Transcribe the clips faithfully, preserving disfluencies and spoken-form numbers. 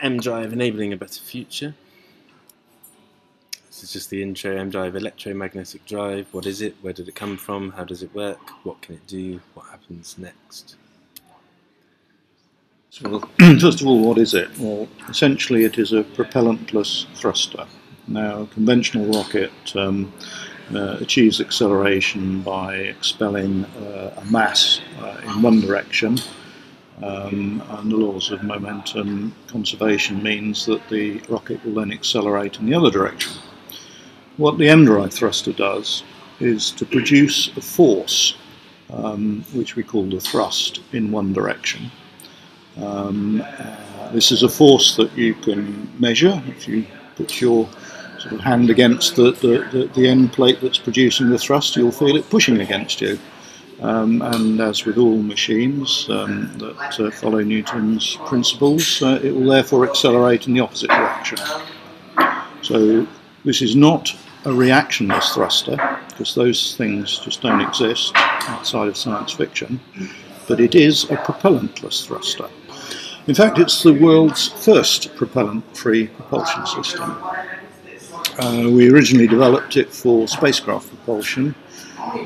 M-Drive, enabling a better future. This is just the intro. M-Drive, electromagnetic drive. What is it? Where did it come from? How does it work? What can it do? What happens next? So, first of all, what is it? Well, essentially it is a propellantless thruster. Now, a conventional rocket um, uh, achieves acceleration by expelling uh, a mass uh, in one direction, um, and the laws of momentum conservation means that the rocket will then accelerate in the other direction. What the M-Drive thruster does is to produce a force, um, which we call the thrust, in one direction. Um, uh, this is a force that you can measure if you put your sort of hand against the, the, the, the end plate that's producing the thrust, you'll feel it pushing against you. Um, and as with all machines um, that uh, follow Newton's principles, uh, it will therefore accelerate in the opposite direction. So this is not a reactionless thruster, because those things just don't exist outside of science fiction, but it is a propellantless thruster. In fact, it's the world's first propellant-free propulsion system. Uh, we originally developed it for spacecraft propulsion,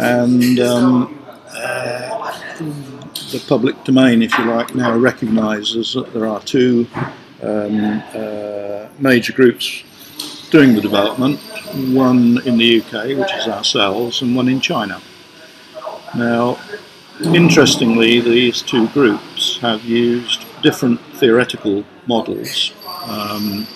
and um, uh, the public domain, if you like, now recognises that there are two um, uh, major groups doing the development, one in the U K, which is ourselves, and one in China. Now, interestingly, these two groups have used different theoretical models. Um,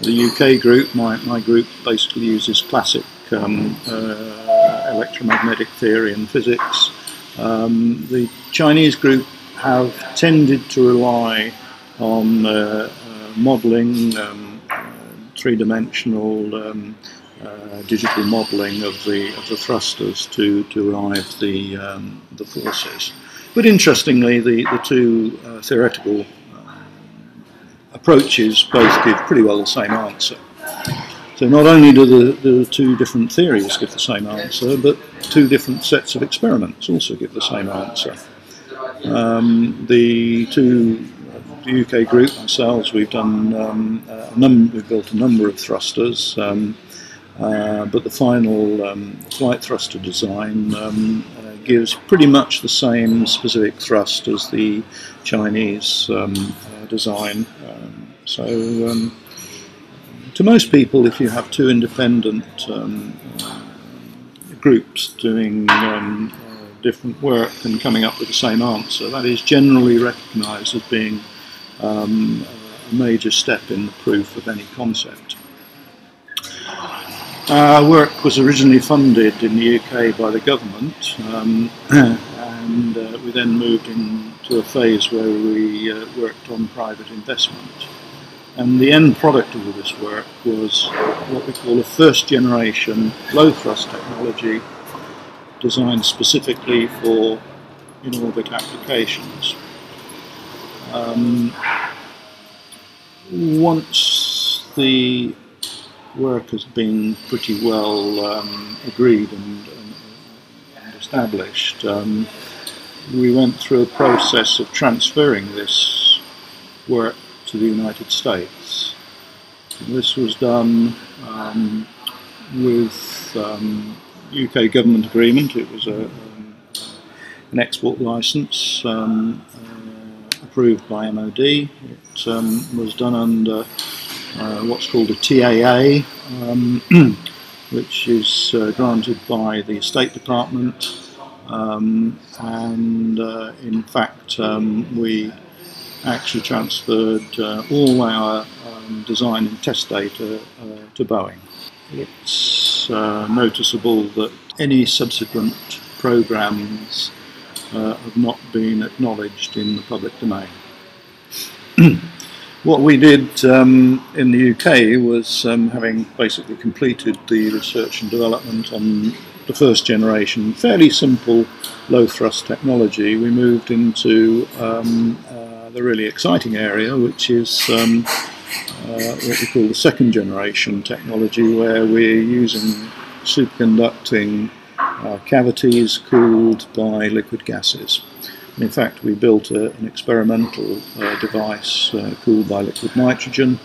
the U K group, my, my group, basically uses classic um, uh, electromagnetic theory and physics. Um, the Chinese group have tended to rely on uh, uh, modelling, um, uh, three-dimensional um, uh, digital modelling of the of the thrusters to derive the um, the forces. But interestingly, the, the two uh, theoretical uh, approaches both give pretty well the same answer. So not only do the, the two different theories give the same answer, but two different sets of experiments also give the same answer. Um, the two, the U K group, ourselves, we've done um, a num we've built a number of thrusters, um, uh, but the final um, flight thruster design um, gives pretty much the same specific thrust as the Chinese um, uh, design. Um, so um, to most people, if you have two independent um, uh, groups doing um, uh, different work and coming up with the same answer, that is generally recognised as being um, a major step in the proof of any concept. Our work was originally funded in the U K by the government, um, and uh, we then moved into a phase where we uh, worked on private investment. And the end product of all this work was what we call a first generation low thrust technology designed specifically for in-orbit applications. Um, once the work has been pretty well um, agreed and, and established, Um, we went through a process of transferring this work to the United States. And this was done um, with um, U K government agreement. It was a, um, an export license um, uh, approved by M O D. It um, was done under Uh, what's called a T A A, um, which is uh, granted by the State Department, um, and uh, in fact um, we actually transferred uh, all our um, design and test data uh, to Boeing. It's uh, noticeable that any subsequent programs uh, have not been acknowledged in the public domain. What we did um, in the U K was, um, having basically completed the research and development on the first generation, fairly simple low thrust technology, we moved into um, uh, the really exciting area, which is um, uh, what we call the second generation technology, where we're using superconducting uh, cavities cooled by liquid gases. And in fact, we built a, an experimental uh, device uh, cooled by liquid nitrogen,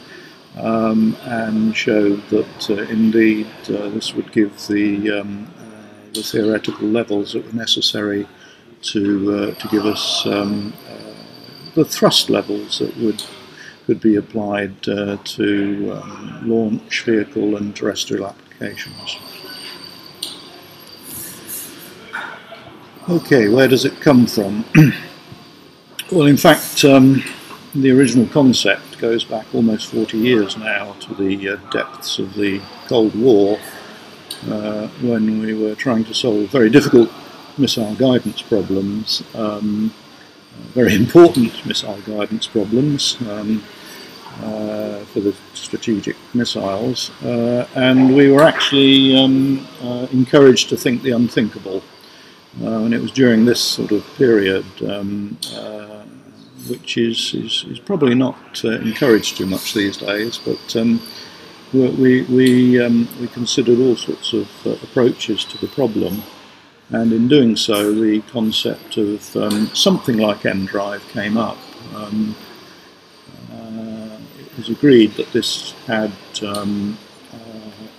um, and showed that uh, indeed uh, this would give the, um, uh, the theoretical levels that were necessary to, uh, to give us um, uh, the thrust levels that would could be applied uh, to um, launch, vehicle and terrestrial applications. Okay, where does it come from? Well, in fact, um, the original concept goes back almost forty years now to the uh, depths of the Cold War, uh, when we were trying to solve very difficult missile guidance problems, um, very important missile guidance problems um, uh, for the strategic missiles, uh, and we were actually um, uh, encouraged to think the unthinkable. Uh, and it was during this sort of period, um, uh, which is, is, is probably not uh, encouraged too much these days, but um, we, we, um, we considered all sorts of uh, approaches to the problem, and in doing so the concept of um, something like M-Drive came up. Um, uh, it was agreed that this had um,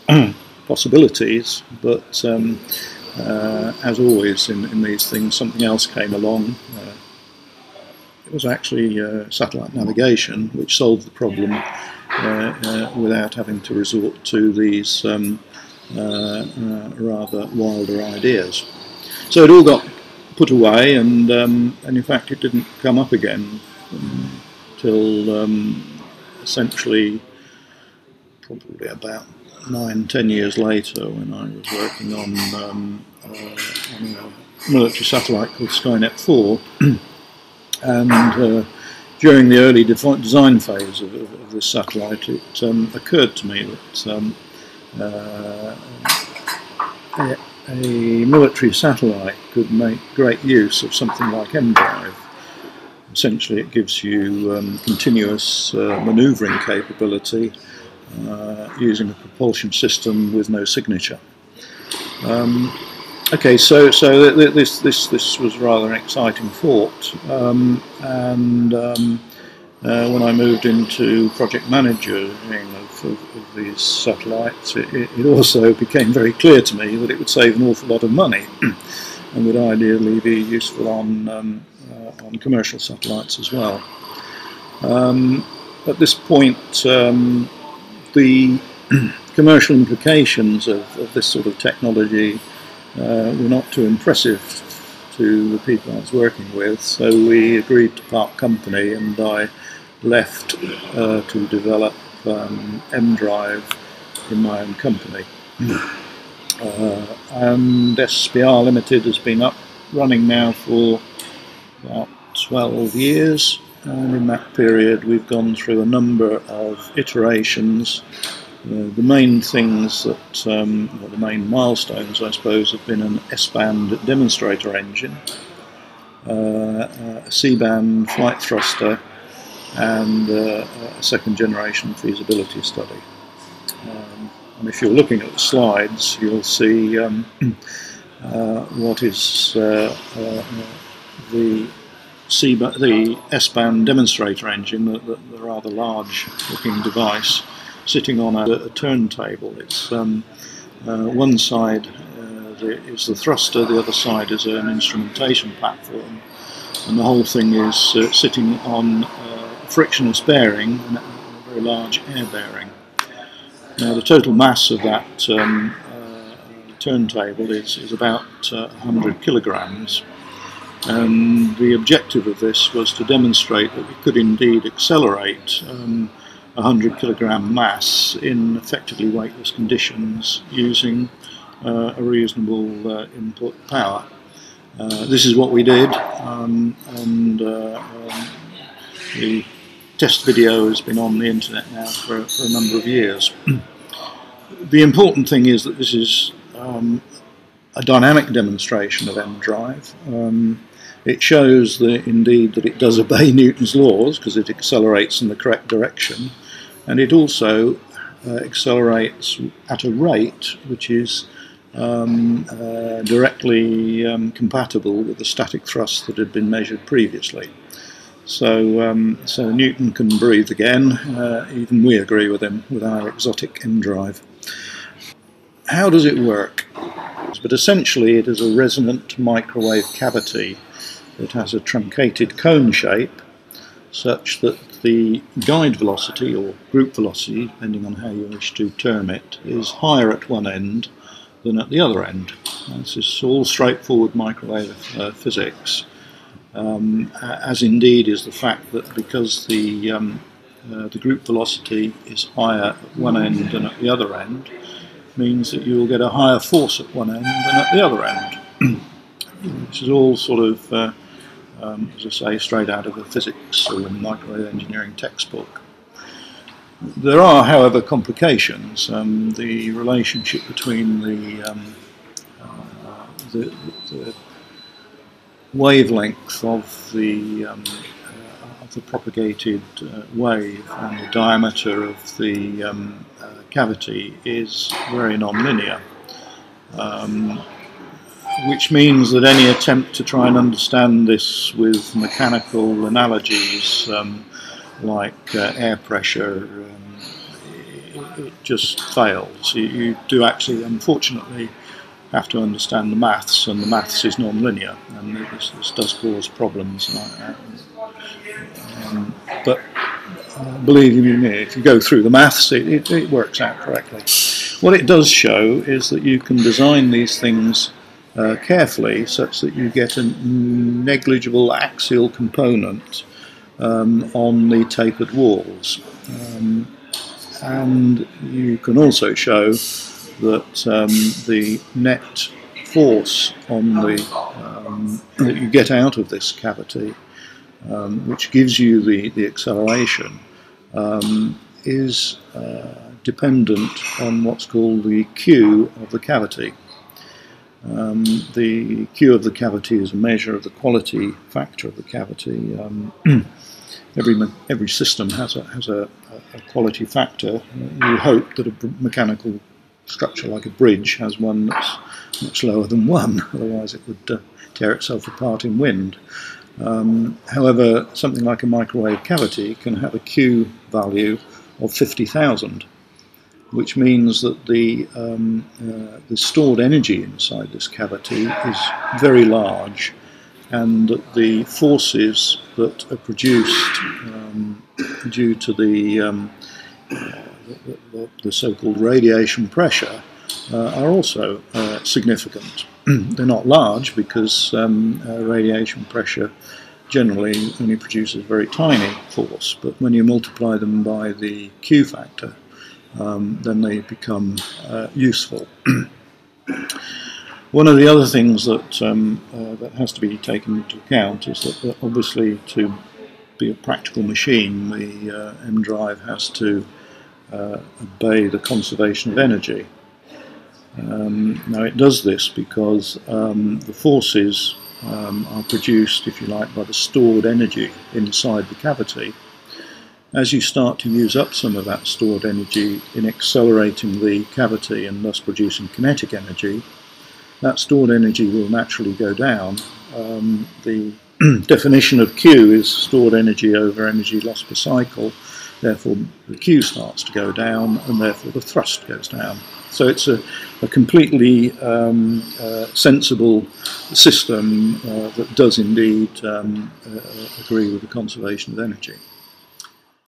uh, possibilities, but um, Uh, as always in, in these things, something else came along. Uh, it was actually uh, satellite navigation, which solved the problem uh, uh, without having to resort to these um, uh, uh, rather wilder ideas. So it all got put away, and, um, and in fact it didn't come up again until um, essentially probably about nine, ten years later, when I was working on, um, uh, on a military satellite called Skynet four, and uh, during the early design phase of, of, of this satellite, it um, occurred to me that um, uh, a, a military satellite could make great use of something like M-Drive. Essentially, it gives you um, continuous uh, manoeuvring capability, Uh, using a propulsion system with no signature. Um, okay, so so th this this this was rather an exciting thought, um, and um, uh, when I moved into project managing of, of, of these satellites, it, it also became very clear to me that it would save an awful lot of money, and would ideally be useful on um, uh, on commercial satellites as well. Um, at this point, Um, the commercial implications of, of this sort of technology uh, were not too impressive to the people I was working with, so we agreed to part company, and I left uh, to develop um, M-Drive in my own company. Uh, and S B R Limited has been up running now for about twelve years. And in that period we've gone through a number of iterations. Uh, the main things that, um, well, the main milestones I suppose have been an S band demonstrator engine, uh, a C band flight thruster, and uh, a second generation feasibility study. Um, and if you're looking at the slides, you'll see um, uh, what is uh, uh, the C, the S band demonstrator engine, the, the, the rather large-looking device, sitting on a, a turntable. It's um, uh, one side uh, the, is the thruster, the other side is an instrumentation platform, and the whole thing is uh, sitting on a frictionless bearing, and a very large air bearing. Now, the total mass of that um, uh, turntable is, is about uh, one hundred kilograms. And the objective of this was to demonstrate that we could indeed accelerate um, a one hundred kilogram mass in effectively weightless conditions using uh, a reasonable uh, input power. Uh, this is what we did, um, and uh, um, the test video has been on the internet now for, for a number of years. The important thing is that this is um, a dynamic demonstration of M-Drive. Um, it shows that indeed that it does obey Newton's laws, because it accelerates in the correct direction, and it also uh, accelerates at a rate which is um, uh, directly um, compatible with the static thrust that had been measured previously. So, um, so Newton can breathe again. Uh, even we agree with him with our exotic M-Drive. How does it work? But essentially it is a resonant microwave cavity that has a truncated cone shape such that the guide velocity or group velocity, depending on how you wish to term it, is higher at one end than at the other end. And this is all straightforward microwave uh, physics, um, as indeed is the fact that because the, um, uh, the group velocity is higher at one end than at the other end, means that you will get a higher force at one end than at the other end, which is all sort of, uh, um, as I say, straight out of the physics or microwave engineering textbook. There are, however, complications. Um, the relationship between the, um, uh, the, the wavelength of the um, the propagated uh, wave and the diameter of the um, uh, cavity is very nonlinear, um, which means that any attempt to try and understand this with mechanical analogies um, like uh, air pressure, um, it, it just fails. You, you do actually, unfortunately, have to understand the maths, and the maths is nonlinear, and this, this does cause problems like that. Um, but uh, believe me, if you go through the maths, it, it, it works out correctly. What it does show is that you can design these things uh, carefully such that you get a negligible axial component um, on the tapered walls. Um, and you can also show that um, the net force on the, um, that you get out of this cavity, Um, which gives you the, the acceleration, um, is uh, dependent on what's called the Q of the cavity. Um, the Q of the cavity is a measure of the quality factor of the cavity. Um, every, every system has, a, has a, a quality factor. You hope that a mechanical structure like a bridge has one that's much lower than one, otherwise it would uh, tear itself apart in wind. Um, however, something like a microwave cavity can have a Q value of fifty thousand, which means that the, um, uh, the stored energy inside this cavity is very large, and that the forces that are produced um, due to the, um, the, the, the so-called radiation pressure uh, are also uh, significant. They're not large because um, uh, radiation pressure generally only produces very tiny force, but when you multiply them by the Q factor, um, then they become uh, useful. One of the other things that, um, uh, that has to be taken into account is that obviously to be a practical machine, the uh, M-Drive has to uh, obey the conservation of energy. Um, now it does this because um, the forces um, are produced, if you like, by the stored energy inside the cavity. As you start to use up some of that stored energy in accelerating the cavity and thus producing kinetic energy, that stored energy will naturally go down. Um, the definition of Q is stored energy over energy lost per cycle. Therefore the Q starts to go down, and therefore the thrust goes down. So it's a, a completely um, uh, sensible system uh, that does indeed um, uh, agree with the conservation of energy.